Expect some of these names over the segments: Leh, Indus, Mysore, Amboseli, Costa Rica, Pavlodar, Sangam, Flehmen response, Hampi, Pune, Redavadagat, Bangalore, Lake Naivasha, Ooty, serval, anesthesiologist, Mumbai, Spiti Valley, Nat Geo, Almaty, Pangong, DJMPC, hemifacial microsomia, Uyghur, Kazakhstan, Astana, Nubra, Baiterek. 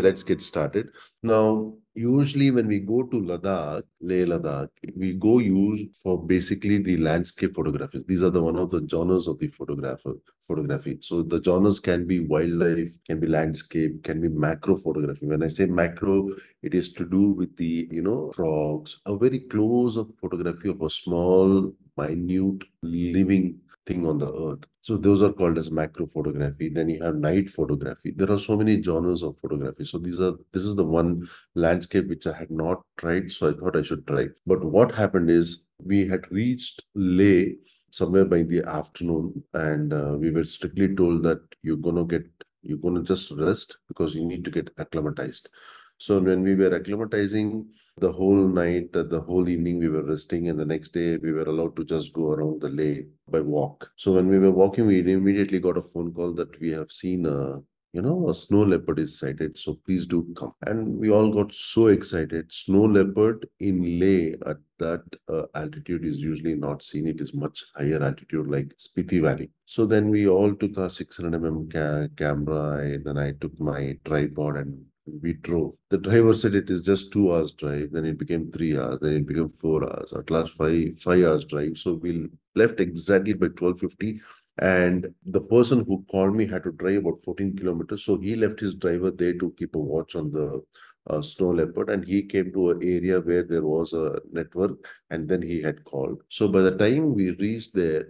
Let's get started. Now, usually when we go to Ladakh, Leh Ladakh, we go use for basically the landscape photography. These are the one of the genres of the photography. So the genres can be wildlife, can be landscape, can be macro photography. When I say macro, it is to do with the, frogs, a very close up photography of a small, minute living thing on the earth. So those are called as macro photography. Then you have night photography. There are so many genres of photography. So this is the one landscape which I had not tried. So I thought I should try. But what happened is we had reached Leh somewhere by the afternoon, and we were strictly told that you're gonna just rest because you need to get acclimatized. So when we were acclimatizing the whole night, the whole evening, we were resting. And the next day, we were allowed to just go around the Leh by walk. So when we were walking, we immediately got a phone call that we have seen a snow leopard is sighted. So please do come. And we all got so excited. Snow leopard in Leh at that altitude is usually not seen. It is much higher altitude like Spiti Valley. So then we all took our 600mm camera. And then I took my tripod and we drove. The driver said it is just 2 hours drive. Then it became 3 hours. Then it became 4 hours. At last, five hours drive. So we left exactly by 12:50. And the person who called me had to drive about 14 kilometers. So he left his driver there to keep a watch on the snow leopard. And he came to an area where there was a network. And then he had called. So by the time we reached there,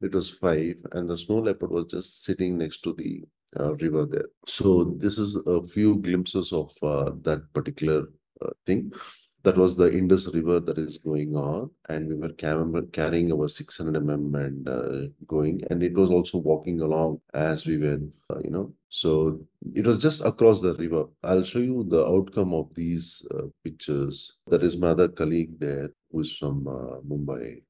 it was 5. And the snow leopard was just sitting next to the river there. So this is a few glimpses of that particular thing. That was the Indus river that is going on, and we were carrying our 600mm and going, and it was also walking along as we were, so it was just across the river. I'll show you the outcome of these pictures. That is my other colleague there who is from Mumbai.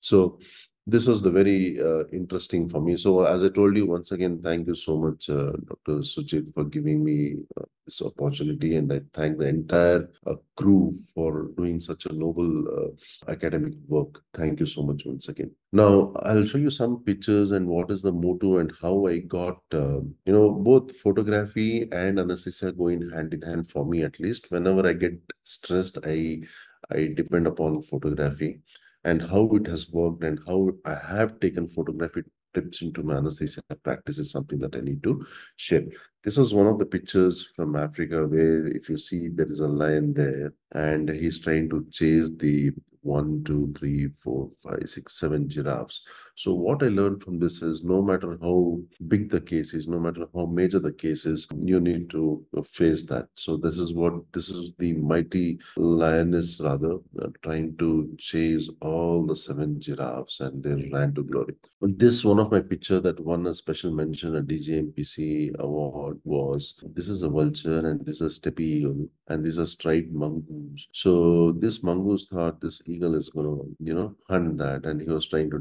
So this was the very interesting for me. So as I told you, once again, thank you so much, Dr. Suchit, for giving me this opportunity. And I thank the entire crew for doing such a noble academic work. Thank you so much once again. Now, I'll show you some pictures and what is the motto and how I got, both photography and anesthesia going hand in hand for me, at least. Whenever I get stressed, I depend upon photography. And how it has worked and how I have taken photographic trips into my anesthesia practice is something that I need to share. This was one of the pictures from Africa where, if you see, there is a lion there and he's trying to chase the 1, 2, 3, 4, 5, 6, 7 giraffes. So what I learned from this is, no matter how big the case is, no matter how major the case is, you need to face that. So this is the mighty lioness trying to chase all the 7 giraffes, and they ran to glory. This one of my picture that won a special mention, a DJMPC award, was this is a vulture and this is a steppe eagle and these are striped mongoose. So this mongoose thought this eagle is going to, hunt that, and he was trying to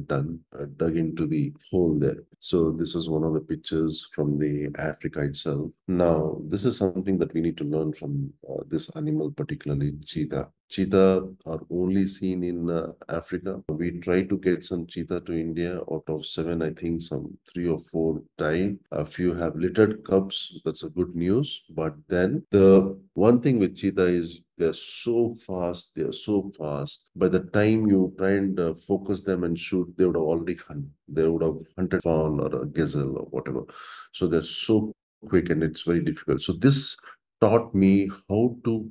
dug into the hole there. So this is one of the pictures from the Africa itself. Now, this is something that we need to learn from this animal, particularly cheetah. Cheetah are only seen in Africa. We tried to get some cheetah to India. Out of 7, I think some 3 or 4 died. A few have littered cubs. That's a good news. But then the one thing with cheetah is they're so fast. By the time you try and focus them and shoot, they would have already hunted. They would have hunted fawn or a gazelle or whatever. So they're so quick and it's very difficult. So this taught me how to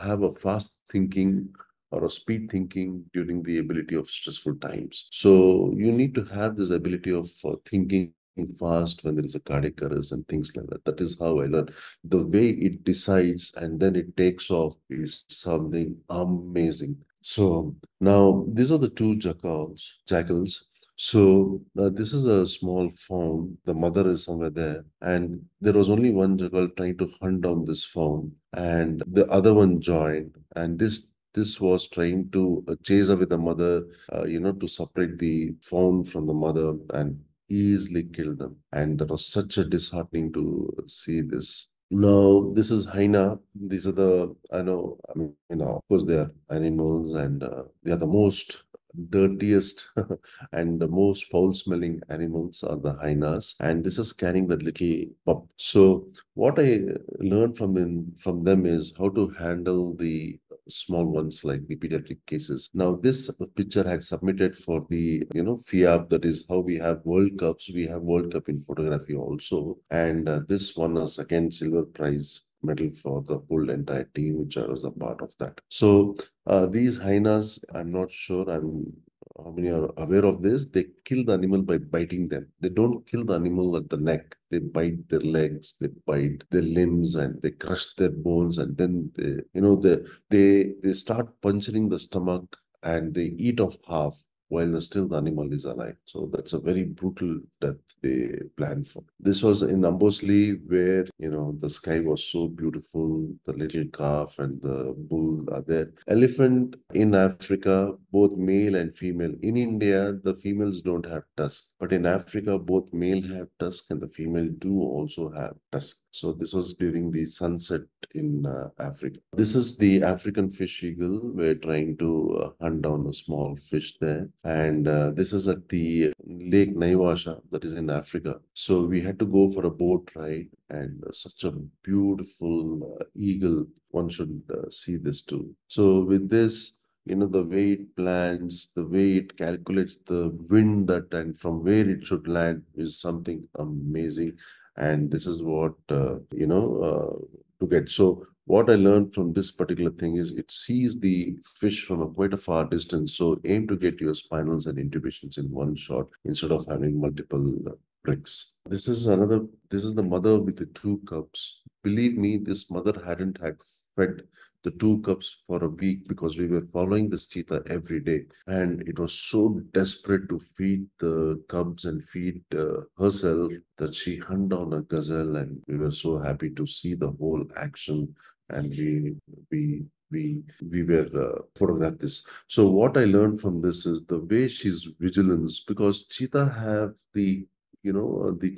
have a fast thinking or a speed thinking during the ability of stressful times. So you need to have this ability of thinking fast when there is a cardiac arrest and things like that. That is how I learned. The way it decides and then it takes off is something amazing. So now these are the 2 jackals. So this is a small fawn. The mother is somewhere there. And there was only one jackal trying to hunt down this fawn. And the other one joined. And this was trying to chase away the mother, to separate the fawn from the mother and easily kill them. And that was such a disheartening to see this. Now, this is hyena. These are the, of course, they are animals and they are the most dirtiest and the most foul-smelling animals are the hyenas, and this is carrying that little pup. So what I learned from them is how to handle the small ones like the pediatric cases. Now this picture I had submitted for the FIAP, that is how we have World Cups. We have World Cup in photography also, and this won a second silver prize medal for the whole entire team, which I was a part of that. So these hyenas, I'm not sure how many are aware of this, they kill the animal by biting them. They don't kill the animal at the neck. They bite their legs, they bite their limbs, and they crush their bones, and then they start puncturing the stomach and they eat off half while still the animal is alive. So that's a very brutal death they plan for. This was in Amboseli, where, the sky was so beautiful, the little calf and the bull are there. Elephant in Africa, both male and female. In India, the females don't have tusk, but in Africa, both male have tusk and the female do also have tusk. So this was during the sunset in Africa. This is the African fish eagle. We're trying to hunt down a small fish there. And this is at the Lake Naivasha, that is in Africa. So we had to go for a boat ride, and such a beautiful eagle. One should see this too. So with this, the way it plans, the way it calculates the wind and from where it should land is something amazing. And this is what, to get. So what I learned from this particular thing is it sees the fish from quite a far distance. So aim to get your spinals and intubations in one shot instead of having multiple pricks. This is the mother with the two cubs. Believe me, this mother hadn't had fed the two cubs for a week because we were following this cheetah every day, and it was so desperate to feed the cubs and feed herself that she hunted down a gazelle, and we were so happy to see the whole action, and we were photographed this. So what I learned from this is the way she's vigilance, because cheetah have the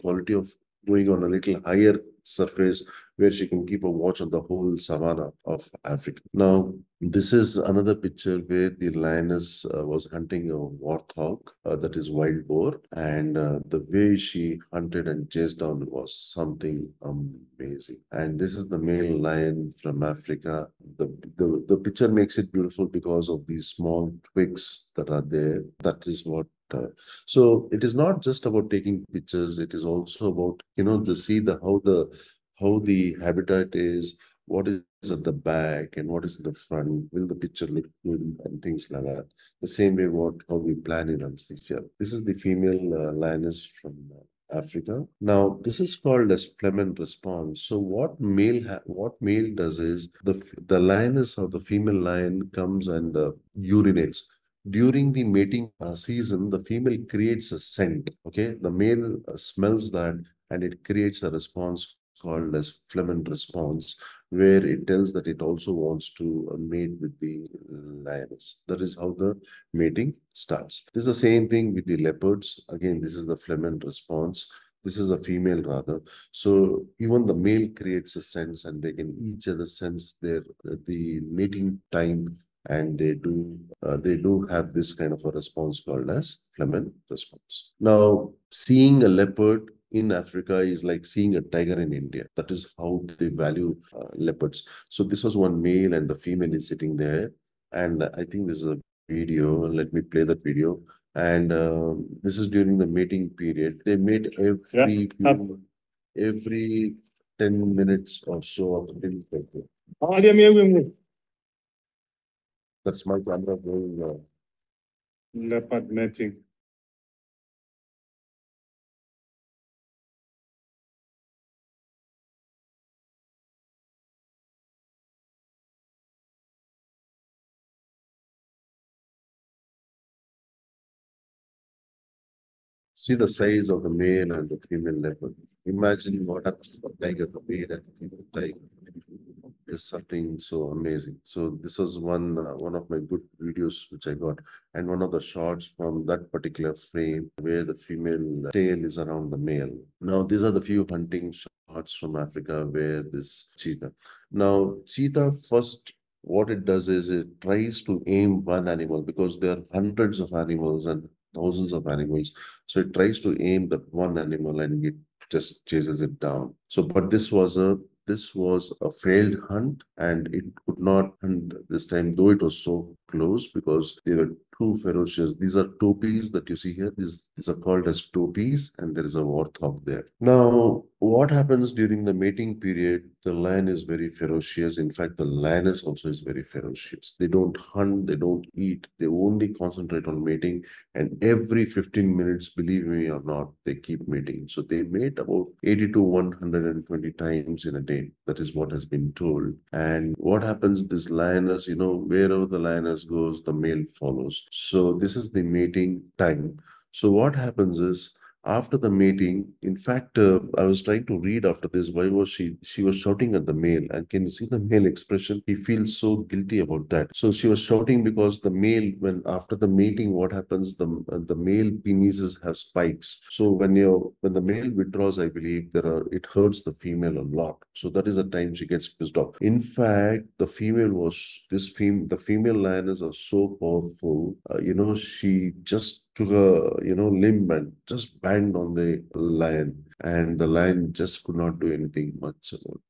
quality of going on a little higher surface where she can keep a watch on the whole savannah of Africa. Now, this is another picture where the lioness was hunting a warthog, that is wild boar, and the way she hunted and chased down was something amazing. And this is the male lion from Africa. The picture makes it beautiful because of these small twigs that are there. That is what. So it is not just about taking pictures. It is also about to see how the habitat is, what is at the back and what is at the front. Will the picture look good and things like that. The same way how we plan in anesthesia. This is the female lioness from Africa. Now this is called as Flehmen response. So what male does is the lioness or the female lion comes and urinates. During the mating season, the female creates a scent. Okay, the male smells that, and it creates a response called as Flehmen response, where it tells that it also wants to mate with the lioness. That is how the mating starts. This is the same thing with the leopards. Again, this is the Flehmen response. This is a female rather. So even the male creates a sense, and they can each other sense the mating time. And they do have this kind of a response called as Flehmen response. Now, seeing a leopard in Africa is like seeing a tiger in India. That is how they value leopards. So this was one male, and the female is sitting there. And I think this is a video. Let me play that video. And this is during the mating period. They mate every 10 minutes or so. That's my camera going leopard mating. See the size of the male and the female leopard. Imagine what happens to the tiger, the male and the female tiger. Is something so amazing. So this was one of my good videos which I got, and one of the shots from that particular frame where the female tail is around the male. Now these are the few hunting shots from Africa where this cheetah. Now cheetah first what it does is it tries to aim one animal, because there are hundreds of animals and thousands of animals. So it tries to aim the one animal and it just chases it down. So, but this was a failed hunt, and it could not hunt this time, though it was so close, because they were too ferocious. These are topis that you see here. These are called as topis, and there is a warthog there. Now, what happens during the mating period? The lion is very ferocious. In fact, the lioness also is very ferocious. They don't hunt, they don't eat, they only concentrate on mating. And every 15 minutes, believe me or not, they keep mating. So they mate about 80 to 120 times in a day. That is what has been told. And what happens, this lioness, you know, wherever the lioness goes, the male follows. So this is the mating time. So what happens is, after the mating, in fact, I was trying to read after this, why was she was shouting at the male, and can you see the male expression? He feels so guilty about that. So she was shouting because the male, when after the mating, what happens, the male penises have spikes. So when the male withdraws, I believe it hurts the female a lot. So that is the time she gets pissed off. In fact, the female lioness are so powerful, you know, she just took a, you know, limb and just banged on the lion, and the lion just could not do anything much about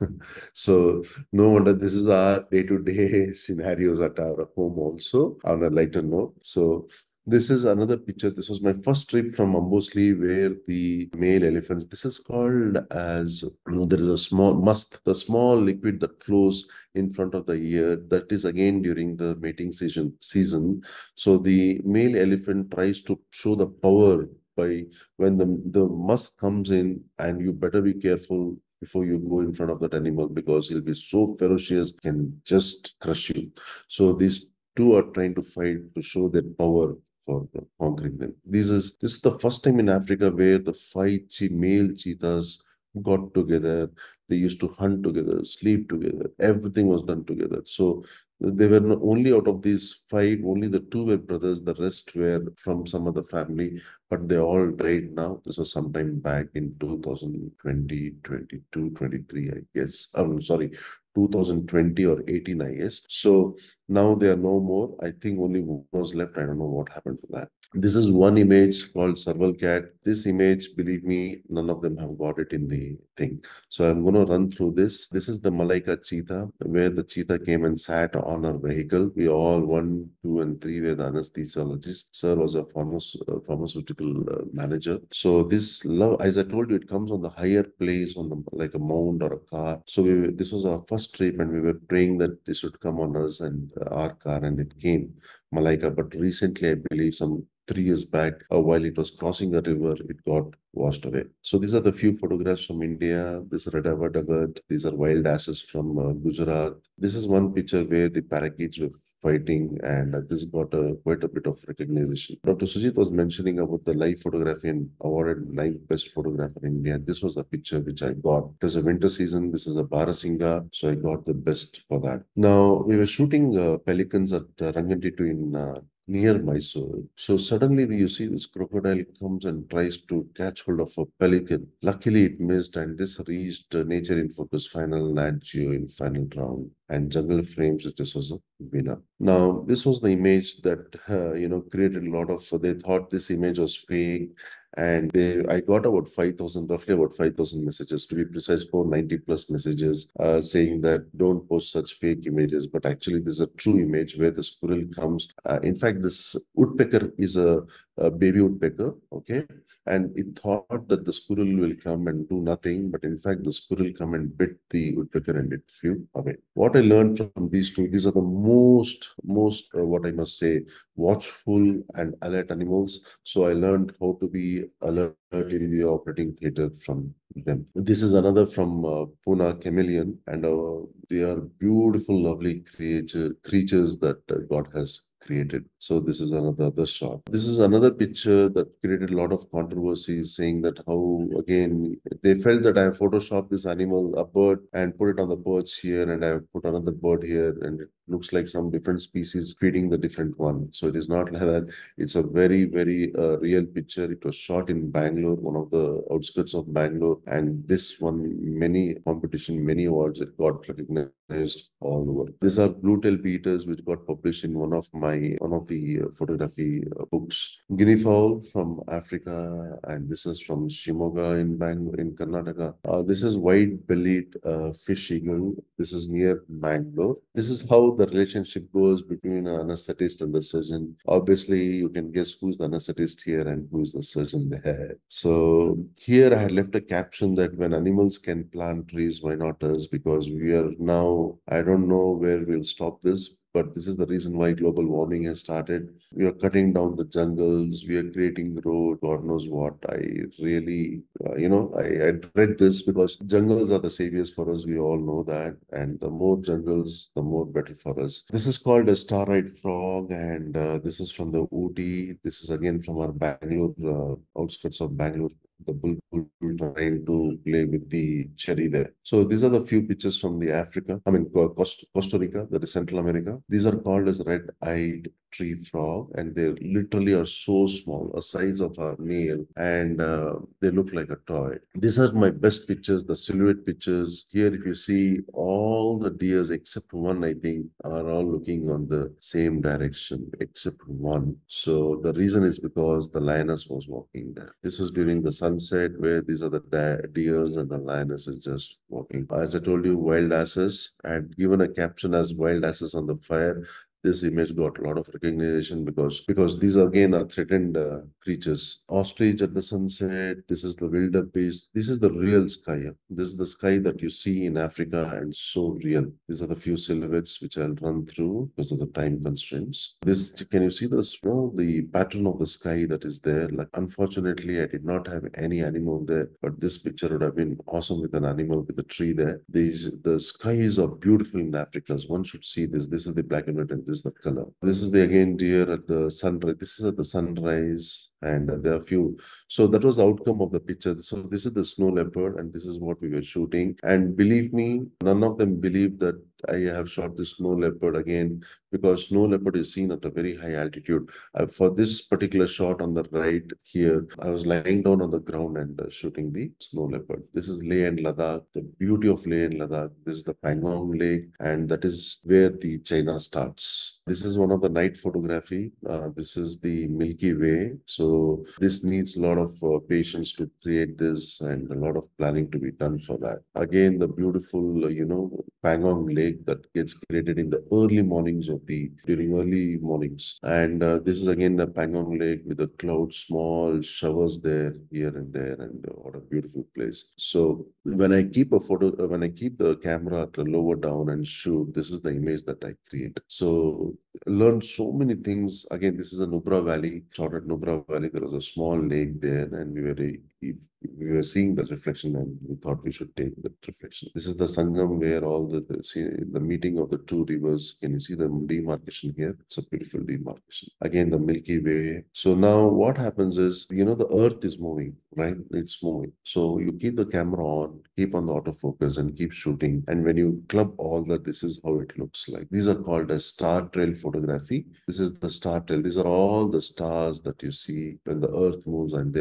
that. So no wonder this is our day-to-day scenarios at our home also, on a lighter note. So this is another picture. This was my first trip from Amboseli, where the male elephants, this is called as, you know, there is a small must, the small liquid that flows in front of the ear. That is again during the mating season. So the male elephant tries to show the power by when the musk comes in, and you better be careful before you go in front of that animal, because he'll be so ferocious, can just crush you. So these two are trying to fight to show their power for conquering them. This is the first time in Africa where the five male cheetahs got together. They used to hunt together, sleep together. Everything was done together. So they were not only out of these five, only the two were brothers. The rest were from some other family, but they all died now. This was sometime back in 2020, 22, 23, I guess. I'm sorry, 2020 or 18, I guess. So now they are no more. I think only one was left. I don't know what happened to that. This is one image called serval cat. This image, believe me, none of them have got it in the thing. So I'm going to run through this. This is the Malaika cheetah, where the cheetah came and sat on our vehicle. We all, 1, 2, and 3, were the anesthesiologists. Sir was a pharmaceutical manager. So this love, as I told you, it comes on the higher place, on the, like a mound or a car. So this was our first trip, and we were praying that this would come on us and our car, and it came, Malaika. But recently, I believe some 3 years back, while it was crossing a river, it got washed away. So these are the few photographs from India. This is Redavadagat. These are wild asses from Gujarat. This is one picture where the parakeets were fighting, and this got quite a bit of recognition. Dr. Suchit was mentioning about the live photography and awarded 9th best photographer in India. This was a picture which I got. It was a winter season. This is a Barasingha, so I got the best for that. Now, we were shooting pelicans at Ranganthittu in near Mysore. So suddenly you see this crocodile comes and tries to catch hold of a pelican. Luckily it missed, and this reached Nature in Focus final, Nat Geo in final round, and Jungle Frames, this was a winner. Now this was the image that, you know, created a lot of, they thought this image was fake. And I got about 5,000, roughly about 5,000 messages, to be precise, 490 plus messages saying that don't post such fake images. But actually, there's a true image where the squirrel comes. In fact, this woodpecker is a baby woodpecker, okay? And it thought that the squirrel will come and do nothing. But in fact, the squirrel come and bit the woodpecker and it flew away. What I learned from these two, these are the most what I must say, watchful and alert animals. So I learned how to be alert in the operating theater from them. This is another from Pune, chameleon, and they are beautiful, lovely creatures that God has created. So this is another shot. This is another picture that created a lot of controversies, saying that how, again, they felt that I have photoshopped this animal, a bird, and put it on the perch here, and I have put another bird here, and it looks like some different species feeding the different one. So it is not like that. It's a very, very real picture. It was shot in Bangalore, one of the outskirts of Bangalore. And this won many competition, many awards. It got recognized all over. These are blue-tailed beetles, which got published in one of the photography books. Guinea fowl from Africa, and this is from Shimoga in Bangalore, in Karnataka. This is wide-bellied fish eagle. This is near Bangalore. This is how the relationship goes between an anesthetist and the surgeon. Obviously, you can guess who's the anesthetist here and who's the surgeon there. So here I had left a caption that when animals can plant trees, why not us? Because we are now, I don't know where we'll stop this, but this is the reason why global warming has started. We are cutting down the jungles. We are creating road, God knows what. I really, I dread this because jungles are the saviors for us. We all know that. And the more jungles, the more better for us. This is called a star-eyed frog. And this is from the Ooty. This is again from our Bangalore, outskirts of Bangalore. The bulbul trying to play with the cherry there. So these are the few pictures from the Africa, I mean Costa Rica, that is Central America. These are called as red-eyed tree frog, and they literally are so small, a size of a nail, and they look like a toy. These are my best pictures, the silhouette pictures. Here, if you see, all the deers except one, I think, are all looking on the same direction, except one. So the reason is because the lioness was walking there. This was during the sunset, where these are the deers and the lioness is just walking. As I told you, wild asses. I had given a caption as wild asses on the fire. This image got a lot of recognition because these again are threatened creatures. Ostrich at the sunset. This is the wildebeest. This is the real sky. This is the sky that you see in Africa and so real. These are the few silhouettes which I'll run through because of the time constraints. This, can you see this? You know, the pattern of the sky that is there. Like, unfortunately, I did not have any animal there, but this picture would have been awesome with an animal, with a tree there. The skies are beautiful in Africa. One should see this. This is the black and white, and this is the color. This is the again deer at the sunrise. This is at the sunrise. And there are few. So that was the outcome of the picture. So this is the snow leopard, and this is what we were shooting. And believe me, none of them believed that I have shot the snow leopard again, because snow leopard is seen at a very high altitude. For this particular shot on the right here, I was lying down on the ground and shooting the snow leopard. This is Leh and Ladakh, the beauty of Leh and Ladakh. This is the Pangong Lake, and that is where the China starts. This is one of the night photography. This is the Milky Way. So this needs a lot of patience to create this, and a lot of planning to be done for that. Again, the beautiful, Pangong Lake that gets created in the early mornings during early mornings. And this is again the Pangong Lake with the clouds, small showers there, here and there, and what a beautiful place. So when I keep the camera lower down and shoot, this is the image that I create. So learned so many things. Again, this is a Nubra Valley, shot at Nubra Valley. There was a small lake there, and we were seeing the reflection, and we thought we should take the reflection. This is the Sangam, where all the meeting of the two rivers. Can you see the demarcation here? It's a beautiful demarcation. Again, the Milky Way. So now what happens is, the earth is moving, right? It's moving. So you keep the camera on, keep on the autofocus, and keep shooting. And when you club all that, this is how it looks like. These are called as star trail photography. This is the star trail. These are all the stars that you see when the earth moves, and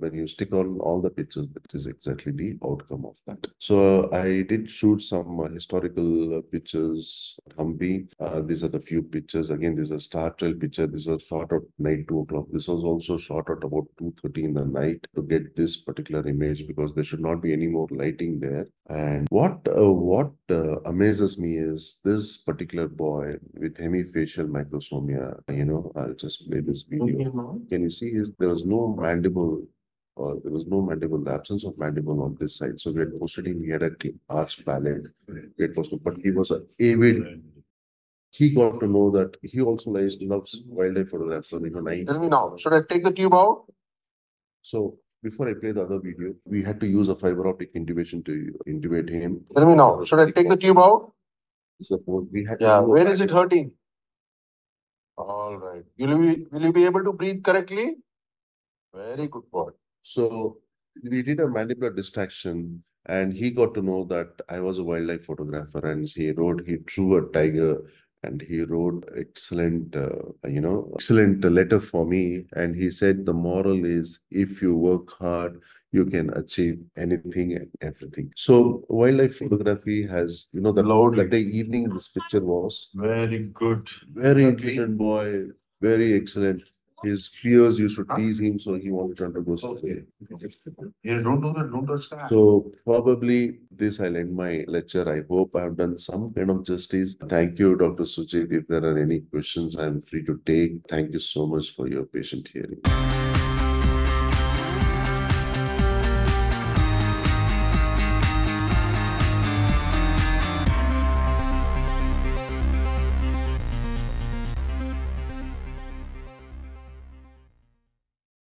when you stick on all the pictures, that is exactly the outcome of that. So I did shoot some historical pictures at Hampi. These are the few pictures. Again, this is a star trail picture. This was shot at night, 2 o'clock. This was also shot at about 2:30 in the night to get this particular image, because there should not be any more lighting there. And what amazes me is this particular boy with hemifacial microsomia. I'll just play this video. Can you see? There was no mandible. There was no mandible, the absence of mandible on this side. So we had posted him, he had a arch palate, we had posted, but he was an avid. He got to know that he also loves wildlife photographs. So, tell me now, should I take the tube out? So before I play the other video, we had to use a fiber optic intubation to intubate him. Tell me now, should I take the tube out? Suppose we had. Yeah, where is it hurting? All right. Will you be able to breathe correctly? Very good boy. So we did a mandibular distraction, and he got to know that I was a wildlife photographer, and he drew a tiger and he wrote excellent, excellent letter for me. And he said, the moral is, if you work hard, you can achieve anything and everything. So wildlife photography has, the loud like the evening in this picture was. Very good. Very intelligent boy. Very excellent. His peers used to tease him, so he wanted to undergo surgery. Yeah, don't do that, don't touch that. So probably this I'll end my lecture. I hope I have done some kind of justice. Thank you, Dr. Suchit. If there are any questions, I'm free to take. Thank you so much for your patient hearing.